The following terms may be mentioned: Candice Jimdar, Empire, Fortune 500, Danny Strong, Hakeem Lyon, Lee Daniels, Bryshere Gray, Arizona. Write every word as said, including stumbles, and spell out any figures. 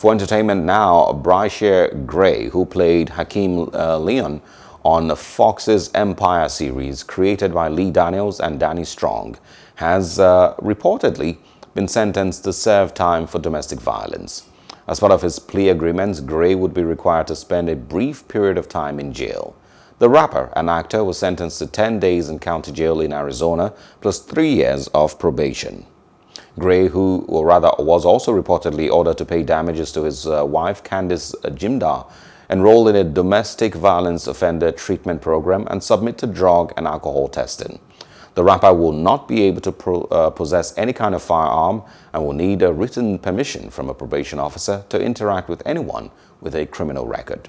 For entertainment now, Bryshere Gray, who played Hakeem uh, Lyon on Fox's Empire series created by Lee Daniels and Danny Strong, has uh, reportedly been sentenced to serve time for domestic violence. As part of his plea agreements, Gray would be required to spend a brief period of time in jail. The rapper and actor was sentenced to ten days in county jail in Arizona, plus three years of probation. Gray, who or rather was also reportedly ordered to pay damages to his uh, wife Candice Jimdar, enrolled in a domestic violence offender treatment program and submit to drug and alcohol testing. The rapper will not be able to pro, uh, possess any kind of firearm and will need a written permission from a probation officer to interact with anyone with a criminal record.